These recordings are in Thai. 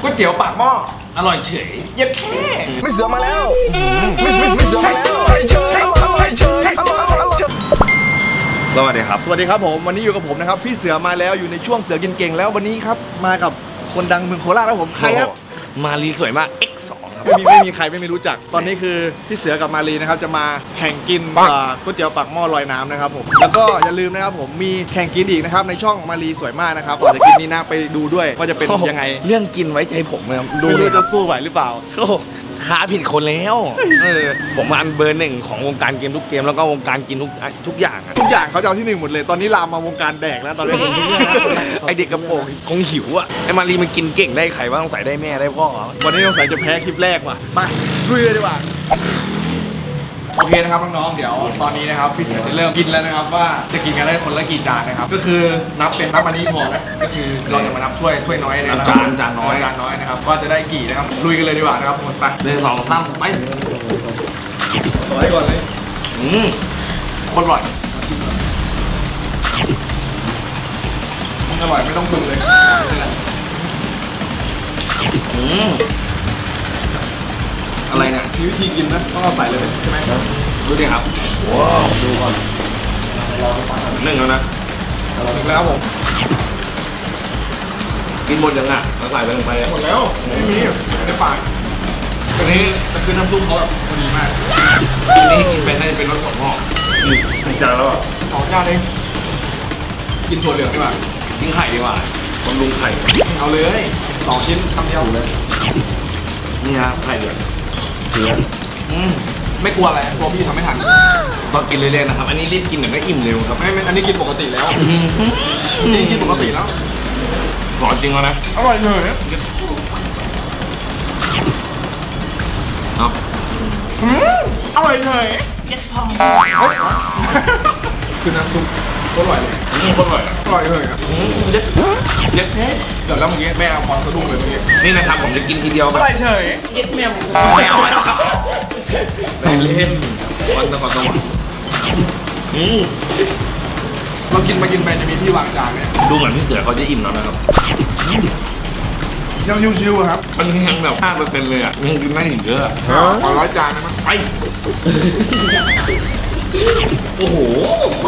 ก๋วยเตี๋ยวปากหม้ออร่อยเฉยอย่าแค่ไม่เสือมาแล้วไม่เสือมาแล้วสวัสดีครับผมวันนี้อยู่กับผมนะครับพี่เสือมาแล้วอยู่ในช่วงเสือกินเก่งแล้ววันนี้ครับมากับคนดังเมืองโคราชแล้วผมใครครับมาลีสวยมาก X2 ครับไม่มีใครไม่รู้จักตอนนี้คือพี่เสือกับมาลีนะครับจะมาแข่งกินก๋วยเตี๋ยวปากหม้อลอยน้ำนะครับผมแล้วก็อย่าลืมนะครับผมมีแข่งกินอีกนะครับในช่องมาลีสวยมากนะครับต่อจากคลิปนี้นะไปดูด้วยว่าจะเป็นยังไงเรื่องกินไว้ใจผมนะครับดูจะสู้ไหวหรือเปล่าท้าผิดคนแล้วผมอันเบอร์หนึ่งของวงการเกมทุกเกมแล้วก็วงการกินทุกอย่างเขาจะเอาที่หนึ่งหมดเลยตอนนี้ลามมาวงการแดกแล้วตอนนี้ไอเด็กกระโปรงคงหิวอ่ะไอมารีมันกินเก่งได้ใครว่าต้องใส่ได้แม่ได้พ่อวันนี้ต้องใส่จะแพ้คลิปแรกว่ะไปลุยเลยดีกว่าโอเคนะครับน้องๆเดี๋ยวตอนนี้นะครับพี่เสือจะเริ่มกินแล้วนะครับว่าจะกินกันได้คนละกี่จานนะครับก็คือนับเป็นนับมานี้พอแล้วก็คือเราจะมานับถ้วยน้อยนะครับจานน้อยนะครับก็จะได้กี่นะครับลุยกันเลยดีกว่านะครับคนไป1 2 3ไปต่อให้ก่อนเลยคนอร่อยไม่ต้องปรุงเลยอะไรเนี่ยมีวิธีกินนะต้องเอาใส่เลยใช่ไหมครับดูดิครับว้าวดูก่อนนึ่งแล้วนะนึ่งแล้วผมกินหมดยังอ่ะเราใส่ไปลงไปหมดแล้วไม่มีในปากอันนี้จะคือน้ำซุปเขาแบบพอดีมากอันนี้กินเป็นได้เป็นรสของหม้อนี่จานแล้วอ่ะของจานเลยกินถั่วเหลืองดีกว่ากินไข่ดีกว่าบำรุงไข่เอาเลย2 ชิ้นคำเดียวเลยนี่ครับไข่เหลืองไม่กลัวอะไรกลัวพี่ทำไม่ทันตอนกินเรื่อยๆนะครับอันนี้รีบกินหน่อยก็อิ่มเร็วครับไม่อันนี้กินปกติแล้วนี่กินปกติแล้วอร่อยจริงนะอร่อยเลยอร่อยเลยเย็ดพองคือน้ำซุปก็อร่อยเลยอร่อยเลยเย็ดเท่เดี๋ยวแล้วเมื่อกี้แม่เอาความสะดุ้งเลยเมื่อกี้นี่นะครับผมจะกินทีเดียวแบบอร่อยเฉยเย็ดแมวเราเล่นวันตะกอนตะวันเรากินไปจะมีที่วางจานเนี่ยดูเหมือนพี่เสือเขาจะอิ่มแล้วนะครับยังชิวๆครับมันยังแบบ 5% เลยอ่ะยังกินได้อีกเยอะ100 จานนะมั้งไปโอ้โห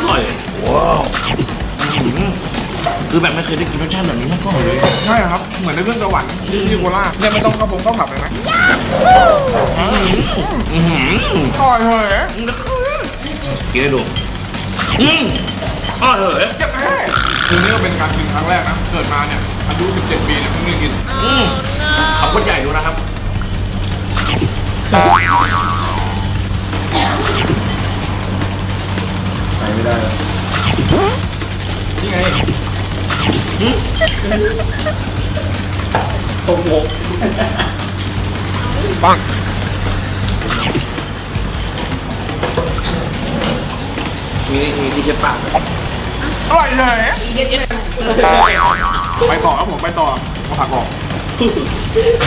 อร่อยว้าวคือแบบไม่เคยได้กินรสชาติแบบนี้มาก่อนเลยใช่ครับเหมือนได้ขึ้นสวรรค์ที่โคราชเนี่ยไม่ต้องกระพงต้องขับเลยนะอร่อยเหรอกินได้ดูอร่อยเหรอคือนี่ก็เป็นการกินครั้งแรกนะเกิดมาเนี่ยอายุ17 ปีเนี่ยเพิ่งได้กินขับรถใหญ่ดูนะครับไปไม่ได้แล้วนี่ไงตกหกปังมีที่เช็ดปากอร่อยเลยไปต่อครับผมไปต่อเอาผักออก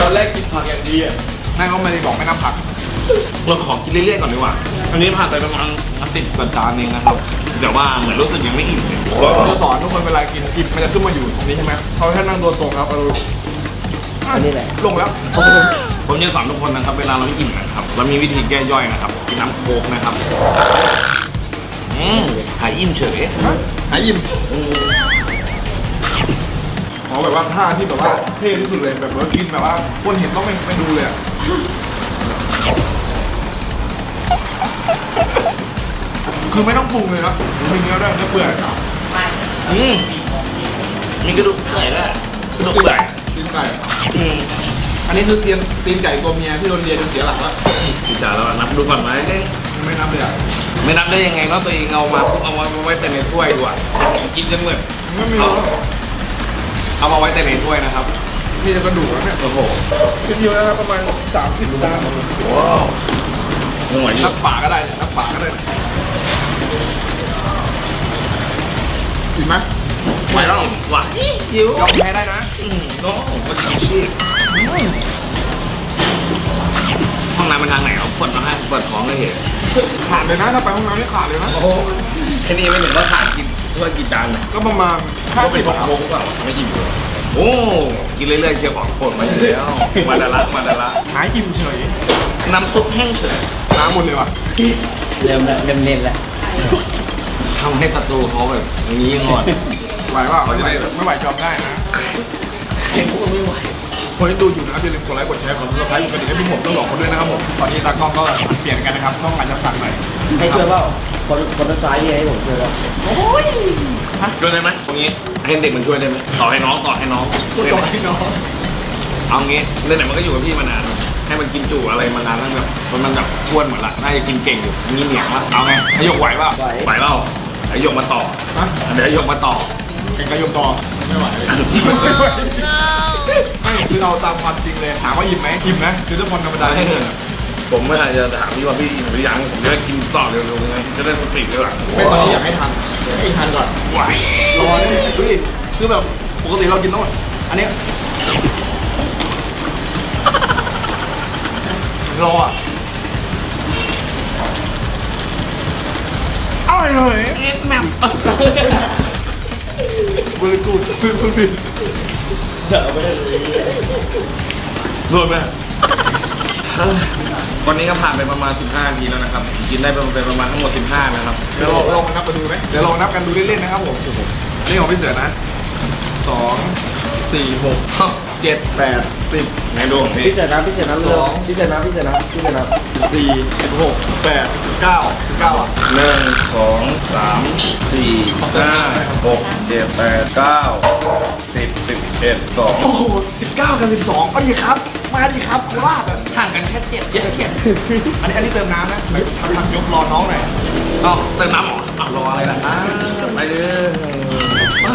ตอนแรกกินผักอย่างดีอ่ะนายก็ไม่ได้บอกไม่น้ำผักเราขอกินเรื่อยๆก่อนดีกว่าอันนี้ผ่านไปประมาณ10 กว่าจานเองนะครับแต่ว่าเหมือนรู้สึกยังไม่อิ่มเลยเราสอนทุกคนเวลากินอิ่มมันจะขึ้นมาอยู่ตรงนี้ใช่ไหมเขาแค่นั่งตัวตรงครับอันนี้แหละลงแล้วผมจะสอนทุกคนนะครับเวลาเราไม่อิ่มนะครับเรามีวิธีแก้ย่อยนะครับกินน้ำโค้กนะครับหายอิ่มเฉยหายอิ่มขอแบบว่าท่าที่แบบว่าเท่ที่สุดเลยแบบว่ากินแบบว่าคนเห็นต้องไม่ดูเลยคือไม่ต้องปรุงเลยครับมีเนื้อได้เนื้อเปื่อยครับมีกระดูกไก่ด้วยกระดูกไก่ตีนไก่อันนี้คือตีนไก่ตัวเมียที่โดนเรียนจนเสียหลักแล้วจ๋าแล้วนับดูก่อนไหมไม่นับเลยอ่ะไม่นับได้ยังไงเนาะตัวเองเอามาเอาไว้แต่ในถ้วยดีกว่ากินจนเหมือนเอามาไว้แต่ในถ้วยนะครับที่จะกระดูกแล้วเนี่ยโอ้โหทีเดียวนะครับประมาณ30 จานว้าวนับปากก็ได้นับปากก็ได้อิ่มไหมไหวแล้วหวานหิวยอมแพ้ได้นะน้องมันดีชีพห้องน้ำเป็นทางไหนเอาขวดมาให้เปิดท้องเลยเหรอขาดเลยนะถ้าไปห้องน้ำนี่ขาดเลยนะโอ้โหแค่นี้ไม่ถึงก็ขาดกินเพื่อกินจานก็ประมาณ ห้าสิบหกโมงกว่าไม่อิ่มเลยโอ้กินเรื่อยๆเชียวของโปรดมาอยู่แล้วมาดาระมาดาระหายอิ่มเฉยน้ำซุปแห้งเฉยน้ำหมดเลยว่ะเริ่มแล้วเริ่มเล่นแล้วทำให้ศัตรูเขาแบบนี้งอนไหวป่ะไม่ไหวจอมได้นะเก่งกูไม่ไหวคนที่ดูอยู่นะครับอย่าลืมกดไลค์กดแชร์กดซับสไครป์กดกระดิ่งให้พี่ผมต้องหลอกเขาด้วยนะครับผมตอนนี้ตากล้องก็เปลี่ยนกันนะครับต้องอาจจะสั่งหน่อยให้เชื่อเปล่าคนซ้ายนี่ให้ผมเชื่อแล้วโอ้ยช่วยได้ไหมตรงนี้ให้เด็กมันช่วยได้ไหมต่อให้น้องต่อให้น้องต่อให้น้องเอางี้เรื่องไหนมันก็อยู่กับพี่มานานให้มันกินจุอะไรมานานตั้งแบบมันแบบชวนหมดละน่าจะกินเก่งอยู่มีเหนียงละเอาไงไอ้หยกไหวเปล่าไหวเปล่าไอ้หยกมาต่อเดี๋ยวไอ้หยกมาต่อไอ้กระยมต่อไม่ไหวไม่คือเราตามความจริงเลยถามว่าอิ่มไหมอิ่มนะคือทุกคนธรรมดาที่เดินผมไม่อาจจะถามพี่ว่าพี่อิ่มหรือยังผมจะได้กินต่อเร็วๆไงจะได้สติเร็วหลังไม่ตอนนี้อยากให้ทันให้ทันก่อนไหวรอได้ดูดิคือแบบปกติเรากินต้องอันนี้รออ่ะอร่อยเลยเอ็ดแมมเบอร์กูเบอร์บินเดี๋ยวไม่ได้รวยไหมวันนี้ก็ผ่านไปประมาณ15นาทีแล้วนะครับกินได้ประมาณทั้งหมด15นะครับเดี๋ยวลองนับกันดูไหมเดี๋ยวลองนับกันดูเล่นๆนะครับผมนี่ของพี่เสือนะ2 4 6 7 8 10ไหนดูพี่เสือนะ4 6 8 9อ่ะ1 2 3 4 5 6 7 8 9 10 11 12โอ้โห19 กับ 12ก็ดีครับมาดีครับโคราชห่างกันแค่7 อันนี้เติมน้ำนะทำยกรอน้องหน่อยอ้าวเติมน้ำหรออ้าวรออะไรล่ะนะไปเด้อ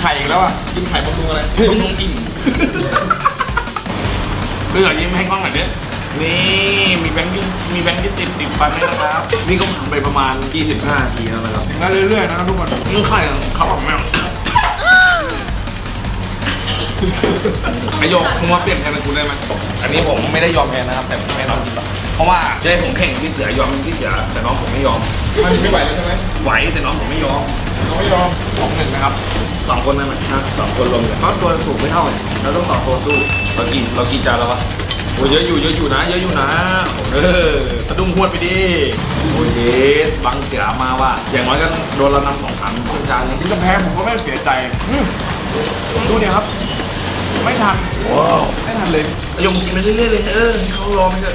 ไข่แล้วอ่ะกินไข่บำรุงอะไรบำรุงอิ่มดูอย่างนี้ไม่ให้กล้องหน่อยดินี่มีแบงค์ที่ติดฟันให้นะครับนี่ก็ผ่านไปประมาณ25นาทีแล้วนะครับถึงแล้วเรื่อยๆนะครับทุกคนนี่ไข่เขาออกมาไอโยกคุณว่าเปลี่ยนแทนคุณได้ไหมอันนี้ผมไม่ได้ยอมแทนนะครับแต่ไม่ยอมกินหรอกเพราะว่าจะให้ผมแข่งพี่เสือยอมพี่เสือแต่น้องผมไม่ยอมไม่ไหวเลยใช่ไหมไหวแต่น้องผมไม่ยอม2-1นะครับ2 คนนั่นแหละนะ2 คนลงเลยเพราะตัวสูงไม่เท่าเลยเราต้องต่อตัวสู้เรากินจานแล้วปะโอ้ยเยอะอยู่นะสะดุ้งหวดไปดิโอ้ยบังเสือมาว่าอย่างน้อยก็โดนเรานำ2 ครั้งจานนี้ที่จะแพ้ผมก็ไม่เสียใจดูเนี่ยครับไม่ทันว้าวไม่ทันเลยยงกินไปเรื่อยๆเลยเขารอไม่เจอ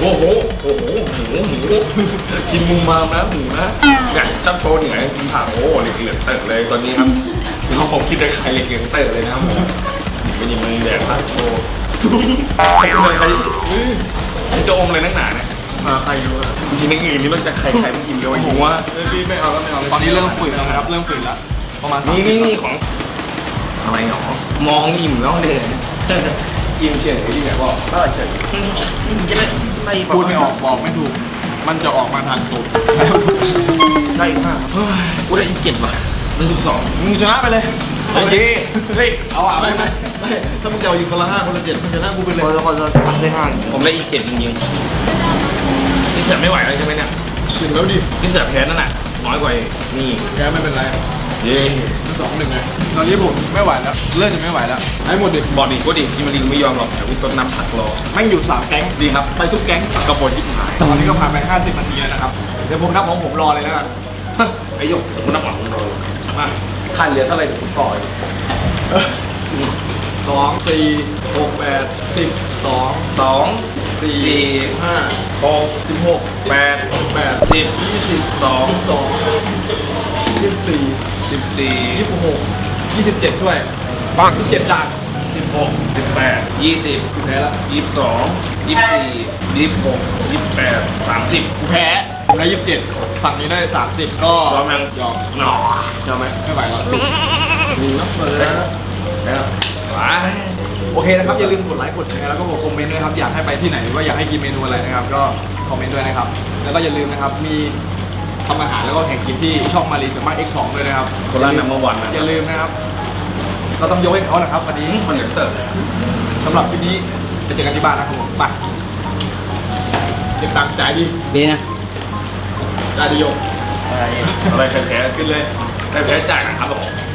โอ้โหกินมุมมานะหมูนะอยากจับโตเหนื่อยกินผักโอ้เหลือเติร์เลยตอนนี้ครับเราผมคิดได้ใครเหลือเติร์เลยนะครับมันยังมันแดงมากโชว์ใครจะองเลยนักหนาเนี่ยมาใครอยู่อ่ะกินในอื่นนี่นอกจากใครไม่กินเยอะผมว่าไม่เอาตอนนี้เริ่มฝืนแล้วครับเริ่มฝืนแล้วประมาณนี่ของอะไรหนอมองอิ่มแล้วเด่นอิ่มเฉยที่ไหนบอกก็เฉยจะไม่พูดไม่ออกบอกไม่ถูกมันจะออกมาทางตูดใช่ค่ะกูได้อีก7ว่ะเป็น12มึงชนะไปเลยโอเคเฮ้ยเอาอ่ะไม่ถ้ามึงจะเอาอยู่คนละ5คนละ7มึงชนะกูไปเลยคนละได้5ผมได้อีก7จริงๆที่เสียไม่ไหวแล้วใช่ไหมเนี่ยถึงแล้วดิที่เสียแพ้นั่นน่ะน้อยกว่านี่แพ้ไม่เป็นไรเย้2-1ไงตอนนี้ผมไม่ไหวแล้วเลิกจะไม่ไหวแล้วไอ้หมดดิบอดดิก็ดิที่มันดิไม่ยอมหรอกแต่วิศว์นำผักรอไม่อยู่3แก๊งดีครับไปทุกแก๊งกระโปรงยิบหายตอนนี้ก็ผ่านไป50นาทีแล้วนะครับเดี๋ยวผมนับของผมรอเลยแล้วกันไอ้หยกผมนับของผมรอมาขั้นเหลือเท่าไหร่ผมต่อย2 4 6 8 10 2 2 4 5 6 16 8 8 10 20 22 24 26 27ด้วยปัง7จาน16 18 20แพ้แล้ว22 24 26 28 30แพ้ได้27ฝั่งนี้ได้30ก็ยอมยังยอมไหมไม่ไหวหรอกมีนับเบอร์แล้วนะครับโอเคนะครับอย่าลืมกดไลค์กดแชร์แล้วก็กดคอมเมนต์ด้วยครับอยากให้ไปที่ไหนหรือว่าอยากให้กินเมนูอะไรนะครับก็คอมเมนต์ด้วยนะครับแล้วก็อย่าลืมนะครับมีทำอาหารแล้วก็แข่งกินที่ช่องมารีสมาร์ท X2 ด้วยนะครับคนละ1 วันนะอย่าลืมนะครับก็ต้องยกให้เขาแหละครับวันนี้คอนเทนเตอร์สำหรับคลิปนี้ไปเจอกันที่บ้านนะครับผมไปเก็บตังค์จ่ายดีนะจ่ายดีโยอะไรใครแพ้ขึ้นเลย ไปใช้จ่ายกันครับผม